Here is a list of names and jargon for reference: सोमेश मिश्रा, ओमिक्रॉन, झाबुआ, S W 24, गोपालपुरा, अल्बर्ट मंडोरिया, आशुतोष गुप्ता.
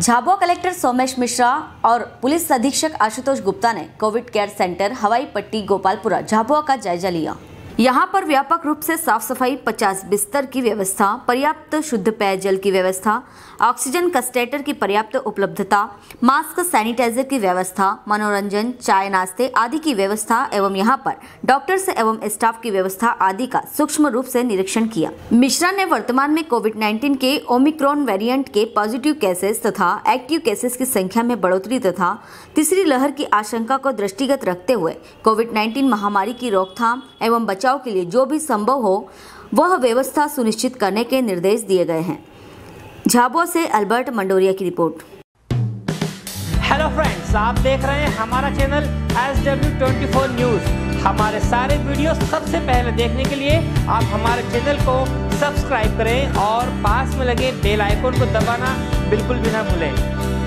झाबुआ collector सोमेश मिश्रा और police अधीक्षक आशुतोष गुप्ता ने कोविड केयर सेंटर हवाई पट्टी गोपालपुरा झाबुआ का जायजा लिया। यहां पर व्यापक रूप से साफ सफाई, 50 बिस्तर की व्यवस्था, पर्याप्त शुद्ध पेयजल की व्यवस्था, ऑक्सीजन कंसंट्रेटर की पर्याप्त उपलब्धता, मास्क, सैनिटाइजर की व्यवस्था, मनोरंजन, चाय नाश्ते आदि की व्यवस्था एवं यहां पर डॉक्टर्स एवं स्टाफ की व्यवस्था आदि का सूक्ष्म रूप से निरीक्षण किया। मिश्रा ने वर्तमान में कोविड-19 के ओमिक्रॉन वेरिएंट के पॉजिटिव केसेस तथा एक्टिव केसेस की संख्या में बढ़ोतरी तथा तीसरी लहर की आशंका को दृष्टिगत रखते हुए कोविड-19 महामारी की रोकथाम एवं बचाव के लिए जो भी संभव हो वह व्यवस्था सुनिश्चित करने के निर्देश दिए गए हैं। झाबुआ से अल्बर्ट मंडोरिया की रिपोर्ट। हेलो फ्रेंड्स, आप देख रहे हैं हमारा चैनल S W 24 न्यूज। हमारे सारे वीडियो सबसे पहले देखने के लिए आप हमारे चैनल को सब्सक्राइब करें और पास में लगे बेल आइकन को दबाना बिल्कुल भी ना भूलें।